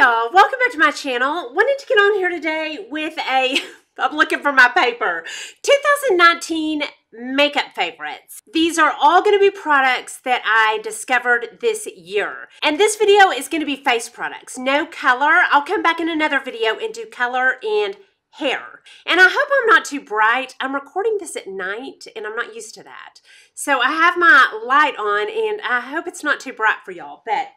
y'all, welcome back to my channel. Wanted to get on here today with a, I'm looking for my paper, 2019 makeup favorites. These are all going to be products that I discovered this year. And this video is going to be face products, no color. I'll come back in another video and do color and hair. And I hope I'm not too bright. I'm recording this at night and I'm not used to that. So I have my light on and I hope it's not too bright for y'all, but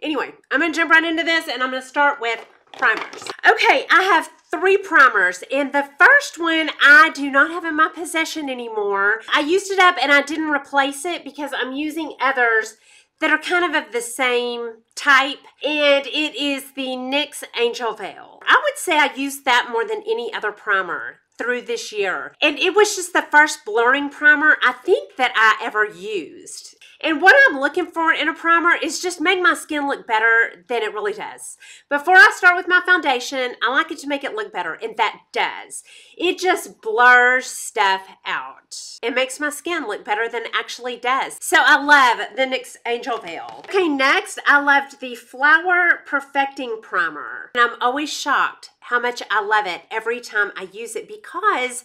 anyway, I'm going to jump right into this and I'm going to start with primers. Okay, I have three primers and the first one I do not have in my possession anymore. I used it up and I didn't replace it because I'm using others that are kind of the same type, and it is the NYX Angel Veil. I would say I used that more than any other primer through this year, and it was just the first blurring primer I think that I ever used. And what I'm looking for in a primer is just make my skin look better than it really does. Before I start with my foundation, I like it to make it look better, and that does. It just blurs stuff out. It makes my skin look better than it actually does. So I love the NYX Angel Veil. Okay, next, I loved the Flower Perfecting Primer. And I'm always shocked how much I love it every time I use it because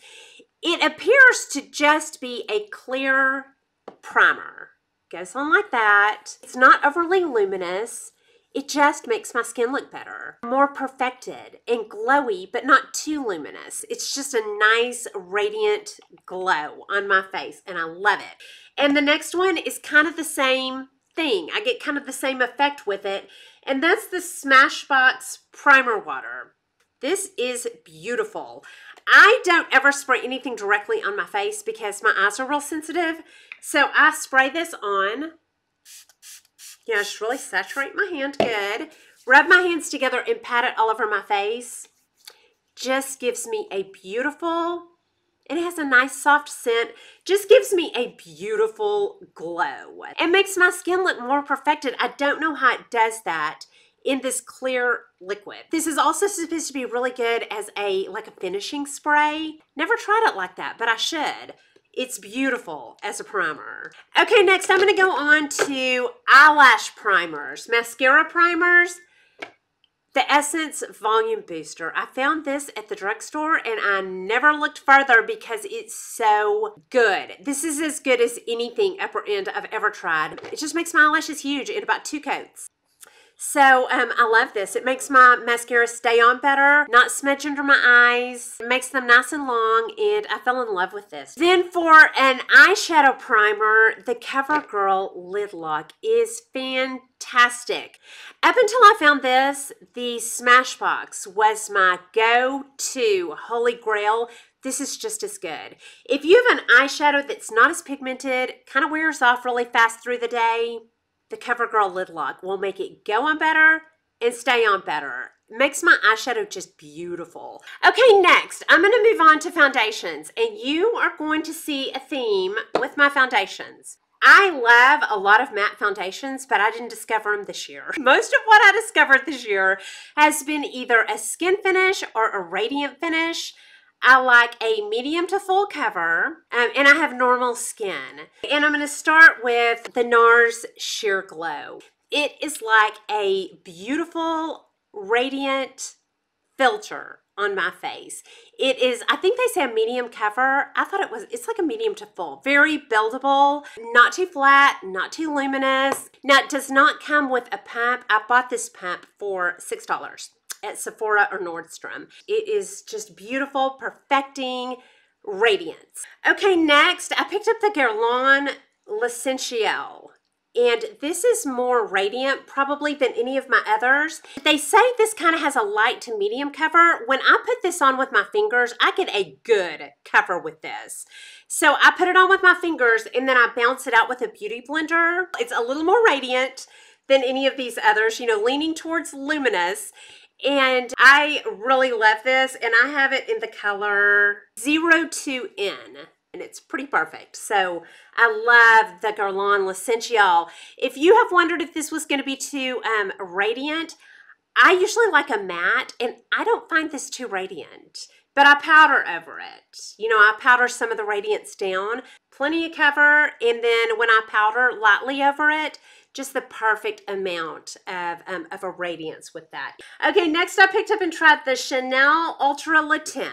it appears to just be a clear primer. Goes on like that. It's not overly luminous. It just makes my skin look better. More perfected and glowy, but not too luminous. It's just a nice radiant glow on my face, and I love it. And the next one is kind of the same thing. I get kind of the same effect with it, and that's the Smashbox Primer Water. This is beautiful. I don't ever spray anything directly on my face because my eyes are real sensitive. So I spray this on, you know, just really saturate my hand good, rub my hands together and pat it all over my face. Just gives me a beautiful, and it has a nice soft scent, just gives me a beautiful glow. It makes my skin look more perfected. I don't know how it does that in this clear liquid. This is also supposed to be really good as a, like a finishing spray. Never tried it like that, but I should. It's beautiful as a primer. Okay, next I'm gonna go on to eyelash primers, mascara primers, the Essence Volume Booster. I found this at the drugstore and I never looked further because it's so good. This is as good as anything upper end I've ever tried. It just makes my eyelashes huge in about 2 coats. So I love this. It makes my mascara stay on better, not smudge under my eyes. It makes them nice and long, and I fell in love with this. Then for an eyeshadow primer, the CoverGirl Lidlock is fantastic. Up until I found this, the Smashbox was my go-to holy grail. This is just as good. If you have an eyeshadow that's not as pigmented, kind of wears off really fast through the day, the CoverGirl Lidlock will make it go on better and stay on better. It makes my eyeshadow just beautiful. Okay, next, I'm going to move on to foundations, and you are going to see a theme with my foundations. I love a lot of matte foundations, but I didn't discover them this year. Most of what I discovered this year has been either a skin finish or a radiant finish. I like a medium to full cover, and I have normal skin. And I'm going to start with the NARS Sheer Glow. It is like a beautiful, radiant filter on my face. It is, I think they say a medium cover. I thought it was, it's like a medium to full. Very buildable, not too flat, not too luminous. Now, it does not come with a pump. I bought this pump for $6. At Sephora or Nordstrom. It is just beautiful, perfecting radiance. Okay, next, I picked up the Guerlain L'Essentiel, and this is more radiant probably than any of my others. They say this kind of has a light to medium cover. When I put this on with my fingers, I get a good cover with this. So I put it on with my fingers, and then I bounce it out with a beauty blender. It's a little more radiant than any of these others, you know, leaning towards luminous. And I really love this, and I have it in the color 02N, and it's pretty perfect. So I love the Guerlain L'Essentiel. If you have wondered if this was going to be too radiant, I usually like a matte, and I don't find this too radiant, but I powder over it. You know, I powder some of the radiance down, plenty of cover, and then when I powder lightly over it, just the perfect amount of a radiance with that. Okay, next I picked up and tried the Chanel Ultra Latent.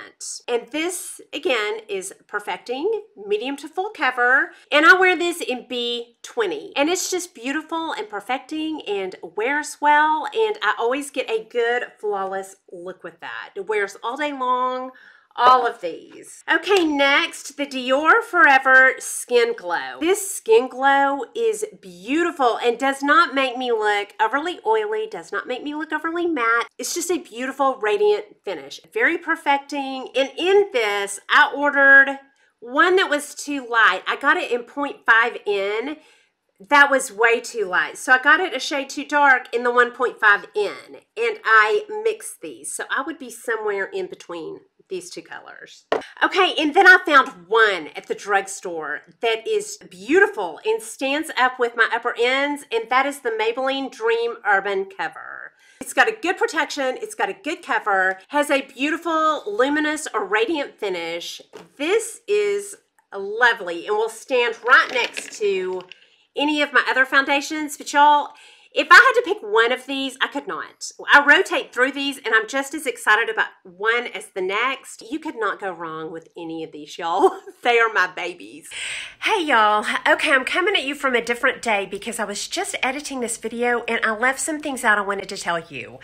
And this, again, is perfecting, medium to full cover. And I wear this in B20. And it's just beautiful and perfecting and wears well. And I always get a good, flawless look with that. It wears all day long. All of these. Okay, next, the Dior Forever Skin Glow. This skin glow is beautiful and does not make me look overly oily, does not make me look overly matte. It's just a beautiful, radiant finish. Very perfecting. And in this, I ordered one that was too light. I got it in 0.5N. That was way too light. So I got it a shade too dark in the 1.5N. And I mixed these. So I would be somewhere in between these two colors. Okay, and then I found one at the drugstore that is beautiful and stands up with my upper ends, and that is the Maybelline Dream Urban Cover. It's got a good protection, it's got a good cover, has a beautiful luminous or radiant finish. This is lovely and will stand right next to any of my other foundations, but y'all, if I had to pick one of these, I could not. I rotate through these, and I'm just as excited about one as the next. You could not go wrong with any of these, y'all. They are my babies. Hey, y'all. Okay, I'm coming at you from a different day because I was just editing this video, and I left some things out I wanted to tell you.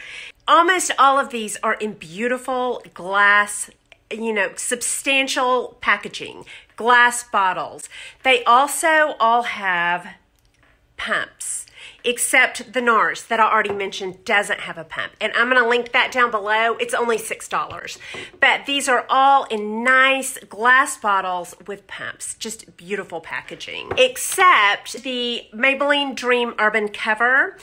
Almost all of these are in beautiful glass, you know, substantial packaging, glass bottles. They also all have pumps, except the NARS that I already mentioned doesn't have a pump. And I'm going to link that down below. It's only $6. But these are all in nice glass bottles with pumps. Just beautiful packaging. Except the Maybelline Dream Urban Cover.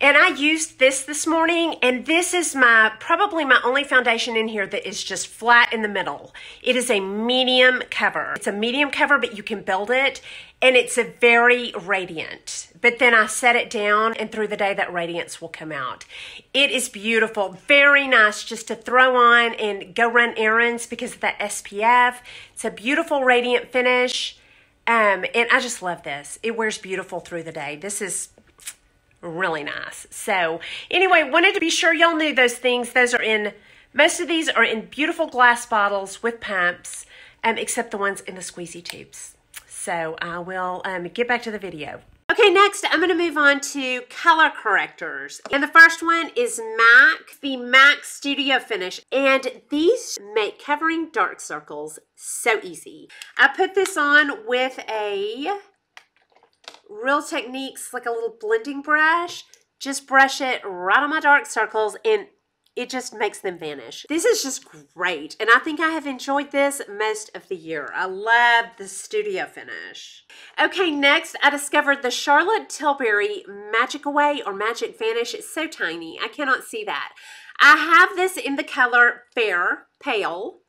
And I used this morning. And this is probably my only foundation in here that is just flat in the middle. It is a medium cover. It's a medium cover, but you can build it. And it's a very radiant. But then I set it down, and through the day that radiance will come out. It is beautiful, very nice just to throw on and go run errands because of that SPF. It's a beautiful radiant finish, and I just love this. It wears beautiful through the day. This is really nice. So anyway, wanted to be sure y'all knew those things. Those are in, most of these are in beautiful glass bottles with pumps, except the ones in the squeezy tubes. So I will get back to the video. Okay, next I'm going to move on to color correctors. And the first one is MAC, the MAC Studio Finish. And these make covering dark circles so easy. I put this on with a Real Techniques, like a little blending brush. Just brush it right on my dark circles and it just makes them vanish. This is just great, and I think I have enjoyed this most of the year. I love the studio finish. Okay, next I discovered the Charlotte Tilbury Magic Away or Magic Vanish. It's so tiny, I cannot see that. I have this in the color Fair Pale.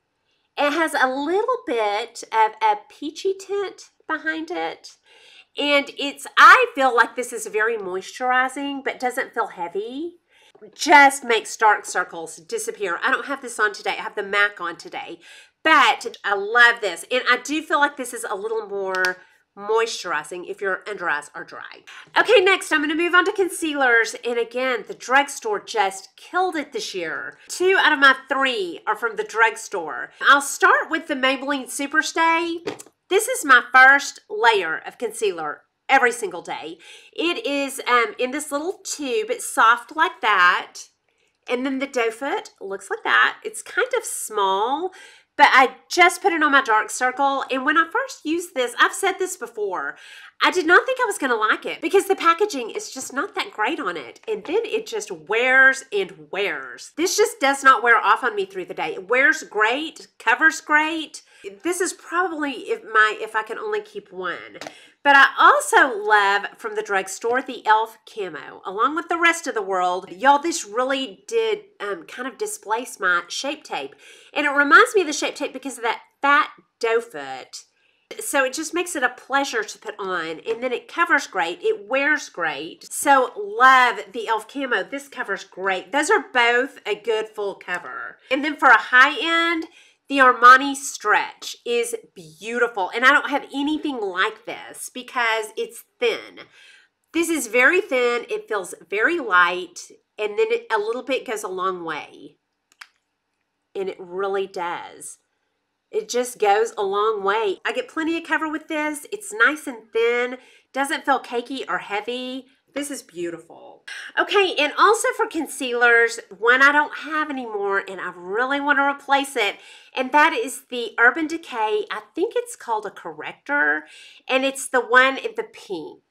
It has a little bit of a peachy tint behind it. And it's, I feel like this is very moisturizing, but doesn't feel heavy. Just makes dark circles disappear. I don't have this on today. I have the MAC on today, but I love this. And I do feel like this is a little more moisturizing if your under eyes are dry. Okay, next I'm going to move on to concealers. And again, the drugstore just killed it this year. 2 out of my 3 are from the drugstore. I'll start with the Maybelline SuperStay. This is my first layer of concealer every single day. It is in this little tube. It's soft like that. And then the doe foot looks like that. It's kind of small, but I just put it on my dark circle. And when I first used this, I've said this before, I did not think I was going to like it because the packaging is just not that great on it. And then it just wears and wears. This just does not wear off on me through the day. It wears great, covers great. This is probably if I can only keep one. But I also love from the drugstore the e.l.f. Camo. Along with the rest of the world, y'all, this really did kind of displace my Shape Tape. And it reminds me of the Shape Tape because of that fat doe foot. So it just makes it a pleasure to put on. And then it covers great. It wears great. So love the e.l.f. Camo. This covers great. Those are both a good full cover. And then for a high end, the Armani Stretch is beautiful, and I don't have anything like this because it's thin. This is very thin. It feels very light. And then a little bit goes a long way. And it really does. It just goes a long way. I get plenty of cover with this. It's nice and thin. Doesn't feel cakey or heavy. This is beautiful. Okay, and also for concealers, one I don't have anymore and I really want to replace it, and that is the Urban Decay. I think it's called a corrector, and it's the one in the pink.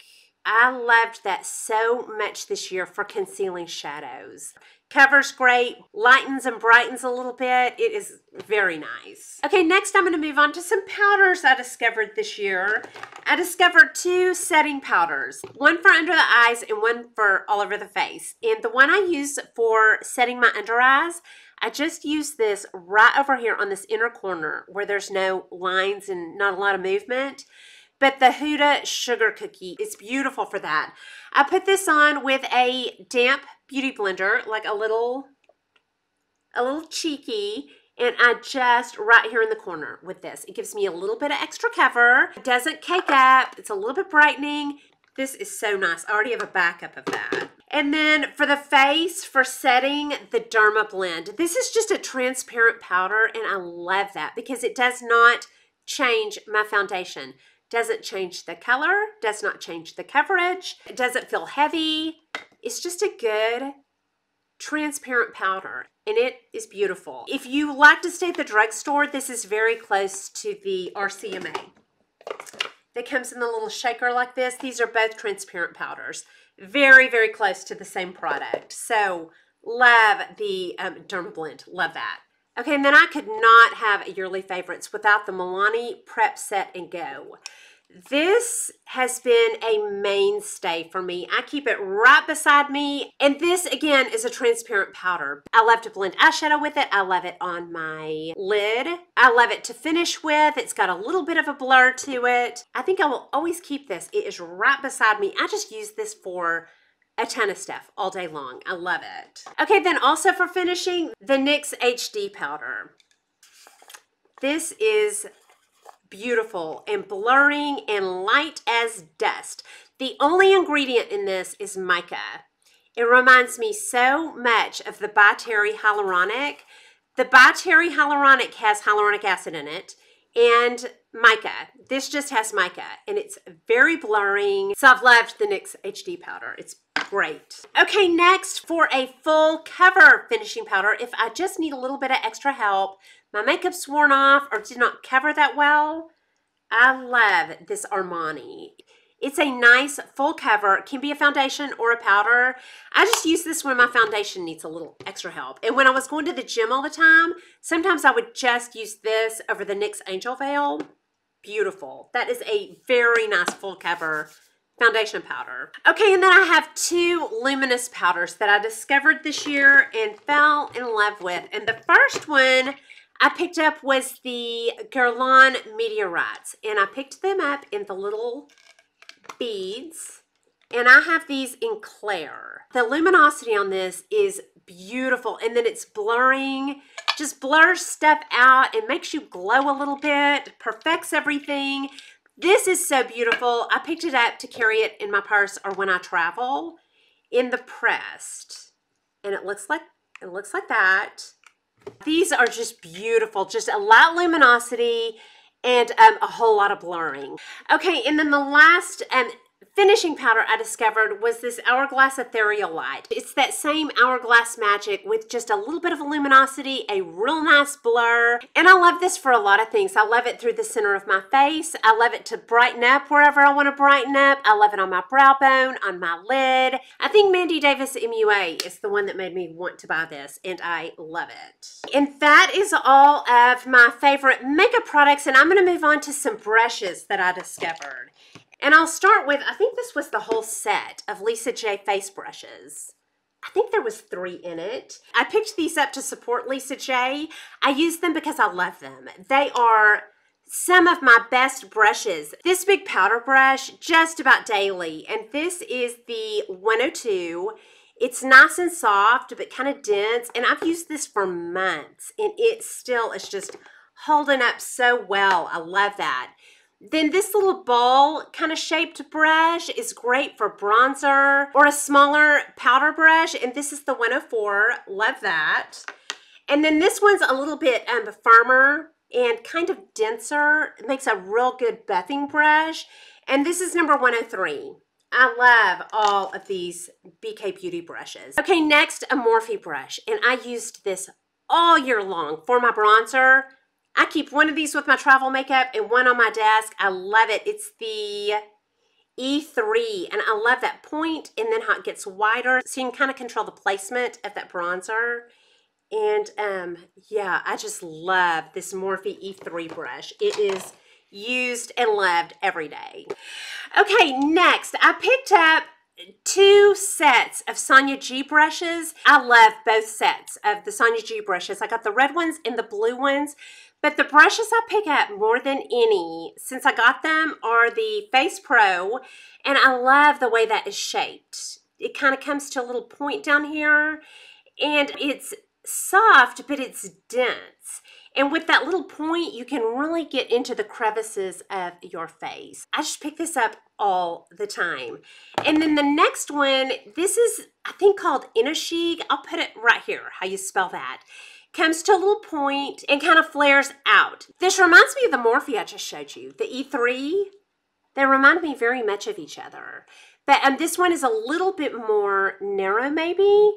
I loved that so much this year for concealing shadows. Covers great, lightens and brightens a little bit. It is very nice. Okay, next I'm going to move on to some powders I discovered this year. I discovered two setting powders, one for under the eyes and one for all over the face. And the one I use for setting my under eyes, I just use this right over here on this inner corner where there's no lines and not a lot of movement. But the Huda Sugar Cookie is beautiful for that. I put this on with a damp beauty blender, like a little cheeky, and I just right here in the corner with this. It gives me a little bit of extra cover. It doesn't cake up. It's a little bit brightening. This is so nice. I already have a backup of that. And then for the face, for setting, the Dermablend. This is just a transparent powder, and I love that because it does not change my foundation. Doesn't change the color, does not change the coverage, it doesn't feel heavy. It's just a good transparent powder, and it is beautiful. If you like to stay at the drugstore, this is very close to the RCMA. That comes in the little shaker like this. These are both transparent powders. Very, very close to the same product. So love the Dermablend, love that. Okay, and then I could not have a yearly favorites without the Milani Prep Set and Go. This has been a mainstay for me. I keep it right beside me. And this, again, is a transparent powder. I love to blend eyeshadow with it. I love it on my lid. I love it to finish with. It's got a little bit of a blur to it. I think I will always keep this. It is right beside me. I just use this for a ton of stuff all day long. I love it. Okay, then also for finishing, the NYX HD Powder. This is beautiful and blurring and light as dust. The only ingredient in this is mica. It reminds me so much of the By Terry Hyaluronic. The By Terry Hyaluronic has hyaluronic acid in it and mica. This just has mica, and it's very blurring. So I've loved the NYX HD Powder. It's great. Okay, next for a full cover finishing powder, if I just need a little bit of extra help, my makeup's worn off or did not cover that well, I love this Armani. It's a nice full cover. It can be a foundation or a powder. I just use this when my foundation needs a little extra help. And when I was going to the gym all the time, sometimes I would just use this over the NYX Angel Veil. Beautiful. That is a very nice full cover foundation powder. Okay, and then I have two luminous powders that I discovered this year and fell in love with. And the first one I picked up was the Guerlain Meteorites, and I picked them up in the little beads, and I have these in Claire. The luminosity on this is beautiful, and then it's blurring, just blurs stuff out. It makes you glow a little bit, perfects everything. This is so beautiful. I picked it up to carry it in my purse or when I travel in the pressed. And it looks like that. These are just beautiful. Just a light luminosity and a whole lot of blurring. Okay, and then the last finishing powder I discovered was this Hourglass Ethereal Light. It's that same Hourglass Magic with just a little bit of a luminosity, a real nice blur, and I love this for a lot of things. I love it through the center of my face. I love it to brighten up wherever I want to brighten up. I love it on my brow bone, on my lid. I think Mandy Davis MUA is the one that made me want to buy this, and I love it. And that is all of my favorite makeup products, and I'm going to move on to some brushes that I discovered. And I'll start with, I think this was the whole set of Lisa J face brushes. I think there was 3 in it. I picked these up to support Lisa J. I use them because I love them. They are some of my best brushes. This big powder brush, just about daily. And this is the 102. It's nice and soft, but kind of dense. And I've used this for months, and it still is just holding up so well. I love that. Then this little ball kind of shaped brush is great for bronzer or a smaller powder brush, and this is the 104. Love that. And then this one's a little bit firmer and kind of denser. It makes a real good buffing brush. And this is number 103. I love all of these BK Beauty brushes. Okay, next, a Morphe brush. And I used this all year long for my bronzer. I keep one of these with my travel makeup and one on my desk. I love it. It's the E3, and I love that point and then how it gets wider. So you can kind of control the placement of that bronzer. And yeah, I just love this Morphe E3 brush. It is used and loved every day. Okay, next, I picked up two sets of Sonya G brushes. I love both sets of the Sonya G brushes. I got the red ones and the blue ones, but the brushes I pick up more than any since I got them are the Face Pro, and I love the way that is shaped. It kind of comes to a little point down here, and it's soft, but it's dense. And with that little point, you can really get into the crevices of your face. I just pick this up all the time. And then the next one, this is, I think, called Inner Chic. I'll put it right here, how you spell that. Comes to a little point and kind of flares out. This reminds me of the Morphe I just showed you, the E3. They remind me very much of each other. But this one is a little bit more narrow maybe.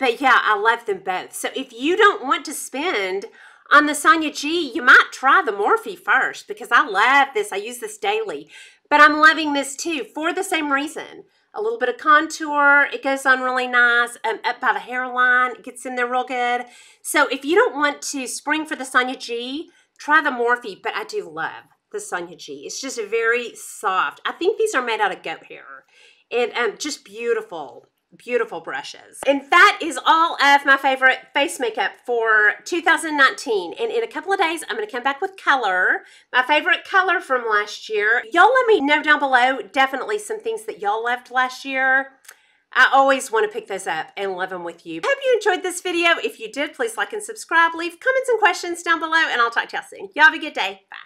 But yeah, I love them both. So if you don't want to spend on the Sonya G, you might try the Morphe first, because I love this. I use this daily, but I'm loving this too for the same reason. A little bit of contour. It goes on really nice up by the hairline. It gets in there real good. So if you don't want to spring for the Sonya G, try the Morphe, but I do love the Sonya G. It's just very soft. I think these are made out of goat hair, and just beautiful. Beautiful brushes. And that is all of my favorite face makeup for 2019. And in a couple of days, I'm going to come back with color. My favorite color from last year. Y'all let me know down below definitely some things that y'all loved last year. I always want to pick those up and love them with you. I hope you enjoyed this video. If you did, please like and subscribe. Leave comments and questions down below, and I'll talk to y'all soon. Y'all have a good day. Bye.